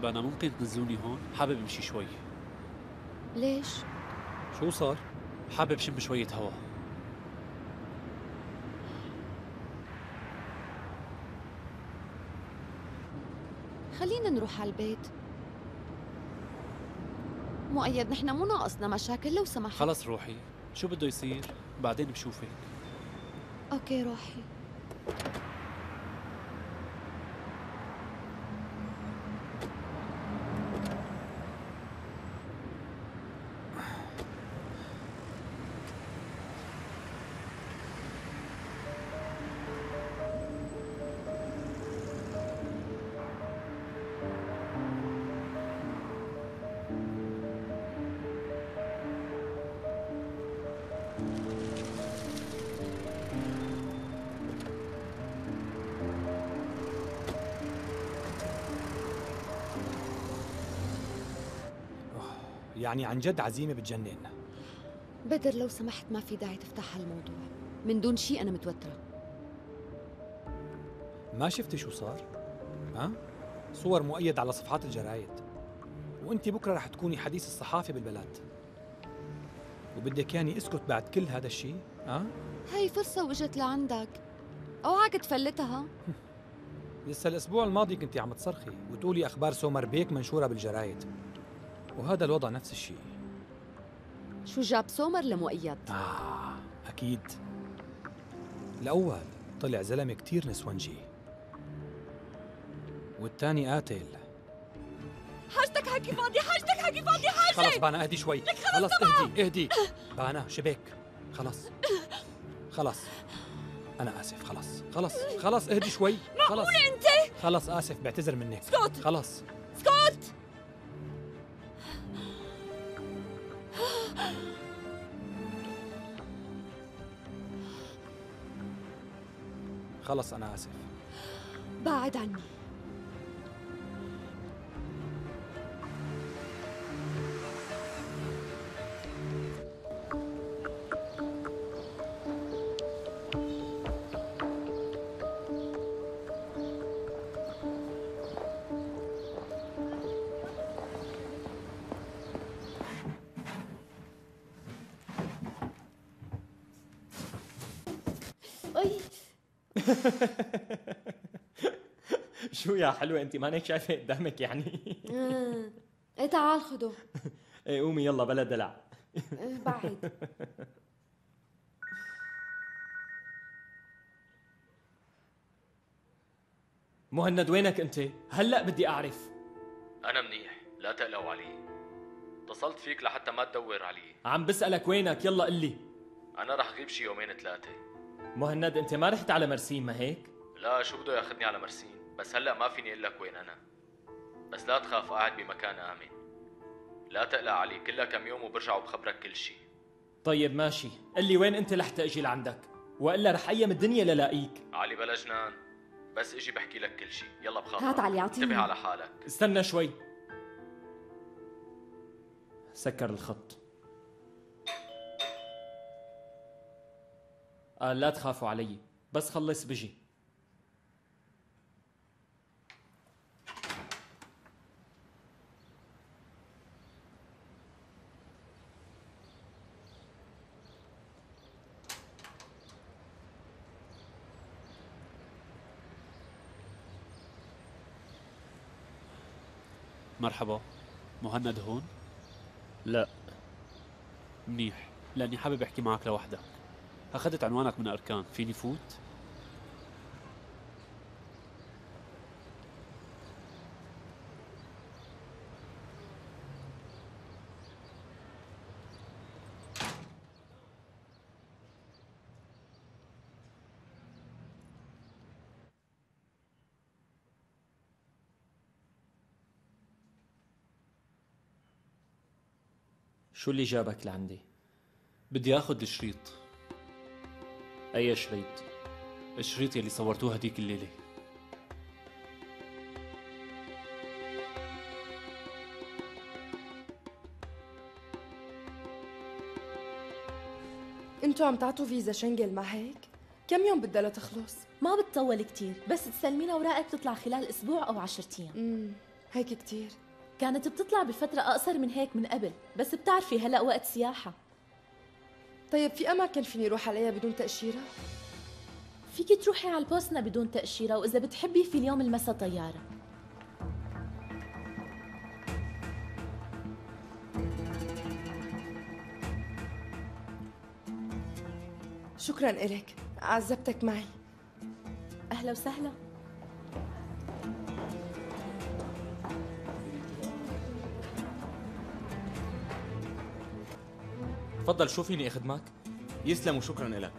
بقى ممكن تنزلوني هون؟ حابب امشي شوي. ليش؟ شو صار؟ حابب شم شوية هوا. خلينا نروح على البيت. مؤيد نحن مو ناقصنا مشاكل لو سمحت. خلص روحي، شو بده يصير؟ بعدين بشوفك. اوكي روحي. يعني عن جد عزيمة بتجنن. بدر لو سمحت ما في داعي تفتح هالموضوع، من دون شيء أنا متوترة. ما شفتي شو صار؟ ها؟ صور مؤيد على صفحات الجرايد، وأنت بكرة رح تكوني حديث الصحافة بالبلد، وبدك ياني اسكت بعد كل هذا الشيء؟ ها؟ هي فرصة وإجت لعندك، أوعك تفلتها. لسه الأسبوع الماضي كنتي عم تصرخي وتقولي أخبار سومر بيك منشورة بالجرايد، وهذا الوضع نفس الشيء. شو جاب سومر لمؤيد؟ اكيد. الاول طلع زلمه كثير نسونجي، والثاني قاتل. حاجتك حكي فاضي، حاجتك حكي فاضي، حاجتك. خلص بانا اهدي شوي، خلص اهدي اهدي بانا، شبيك خلص خلص، انا اسف، خلص خلص خلص اهدي شوي، خلص معقول انت؟ خلص اسف، بعتذر منك. اسكت خلص، اسكت. خلص أنا آسف. بعد عني. شو يا حلوة انت مانك شايفة قدامك يعني؟ ايه تعال خده. ايه قومي يلا بلا دلع. بعد. مهند وينك انت؟ هلا بدي اعرف. انا منيح لا تقلقوا علي، اتصلت فيك لحتى ما تدور علي. عم بسألك وينك، يلا قلي. انا رح غيب شي يومين ثلاثة. مهند انت ما رحت على مرسين ما هيك؟ لا شو بده ياخذني على مرسين، بس هلا ما فيني اقول لك وين انا، بس لا تخاف قاعد بمكان امن. لا تقلق علي، كلها كم يوم وبرجع وبخبرك كل شيء. طيب ماشي، قل لي وين انت لحتى اجي لعندك، والا رح ايم الدنيا للاقيك. علي بلا جنان، بس اجي بحكي لك كل شيء، يلا بخاف. هات علي اعطيني، انتبه على حالك. استنى شوي. سكر الخط. قال لا تخافوا علي، بس خلص بجي. مرحبا، مهند هون؟ لا. منيح، لأني حابب أحكي معك لوحدك. أخذت عنوانك من أركان، فيني فوت؟ شو اللي جابك لعندي؟ بدي آخذ الشريط. أي شريط؟ الشريط يلي صورتوه هديك الليلة. انتو عم تعطوا فيزا شنجل ما هيك؟ كم يوم بدها لتخلص؟ ما بتطول كتير، بس تسلمين أوراقك تطلع خلال أسبوع أو 10 أيام. هيك كتير كانت بتطلع بفترة أقصر من هيك من قبل، بس بتعرفي هلأ وقت سياحة. طيب في أماكن فيني روح عليها بدون تأشيرة؟ فيكي تروحي على البوسنة بدون تأشيرة، وإذا بتحبي في اليوم المساء طيارة. شكراً إلك، عزبتك معي. أهلا وسهلا. تفضل شو فيني أخدمك؟ يسلم وشكراً إلك.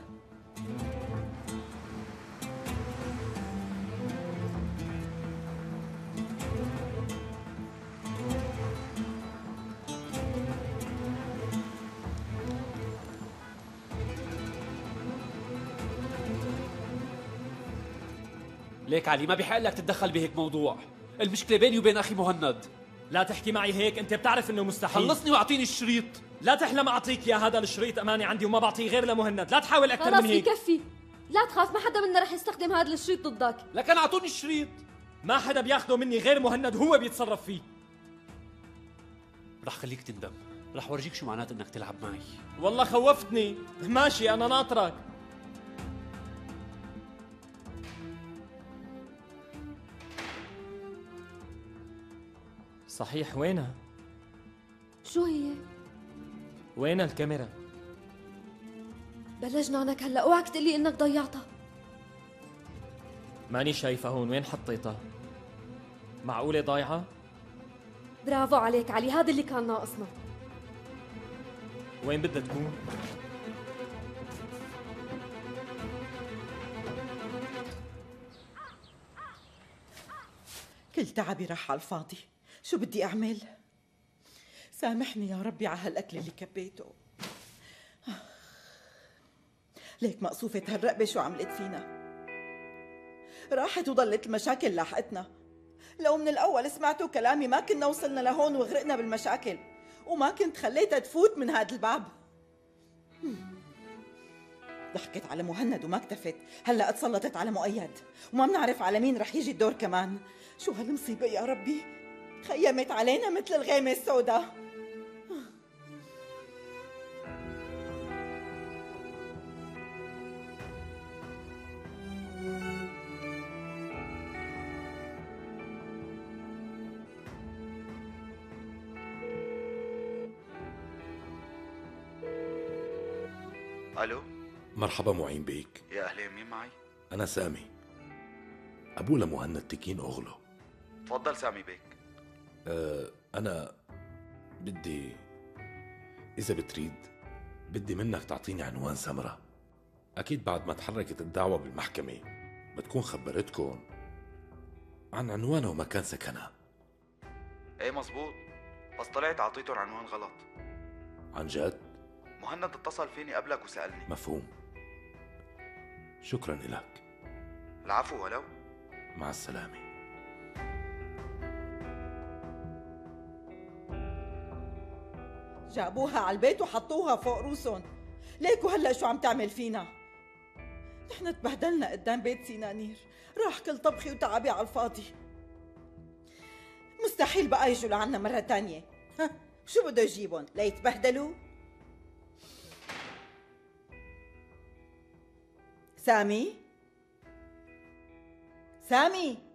ليك علي، ما بحق لك تتدخل بهيك موضوع، المشكلة بيني وبين أخي مهند. لا تحكي معي هيك، أنت بتعرف إنه مستحيل. خلصني وأعطيني الشريط. لا تحلم أعطيك يا هذا الشريط أمانة عندي وما بعطيه غير لمهند، لا تحاول أكثر من هيك. خلص بكفي، لا تخاف، ما حدا منا رح يستخدم هذا الشريط ضدك. لكن أعطوني الشريط. ما حدا بياخده مني غير مهند، هو بيتصرف فيه. رح خليك تندم، رح ورجيك شو معناته إنك تلعب معي. والله خوفتني. ماشي أنا ناطرك. صحيح، وينها؟ شو هي؟ وين الكاميرا؟ بلشنا عنك هلا، اوعك تقول لي انك ضيعتها. ماني شايفة هون، وين حطيتها؟ معقولة ضايعة؟ برافو عليك علي، هذا اللي كان ناقصنا. وين بدها تكون؟ كل تعبي راح على الفاضي، شو بدي أعمل؟ سامحني يا ربي على هالأكل اللي كبيته. ليك مقصوفة هالرقبة شو عملت فينا؟ راحت وضلت المشاكل لاحقتنا. لو من الأول سمعتوا كلامي ما كنا وصلنا لهون وغرقنا بالمشاكل، وما كنت خليتها تفوت من هذا الباب. ضحكت على مهند وما اكتفت، هلأ اتسلطت على مؤيد، وما بنعرف على مين رح يجي الدور كمان. شو هالمصيبة يا ربي؟ خيمت علينا مثل الغيمة السوداء. الو، مرحبا معين بيك. يا اهلين، مين معي؟ انا سامي، ابو لمهند تكين اغلو. تفضل سامي بيك. أنا بدي، إذا بتريد بدي منك تعطيني عنوان سمرة. أكيد بعد ما تحركت الدعوة بالمحكمة بتكون خبرتكم عن عنوانها ومكان سكنها. إيه مزبوط، بس طلعت عطيتهم عنوان غلط. عن جد؟ مهند اتصل فيني قبلك وسألني. مفهوم، شكراً إلك. العفو، ولو. مع السلامة. جابوها على البيت وحطوها فوق رؤوسهم. ليكوا هلا شو عم تعمل فينا؟ نحن تبهدلنا قدام بيت سينانير، راح كل طبخي وتعبي على الفاضي. مستحيل بقى يجوا لعنا مرة تانية. شو بده يجيبهم ليتبهدلوا؟ سامي؟ سامي؟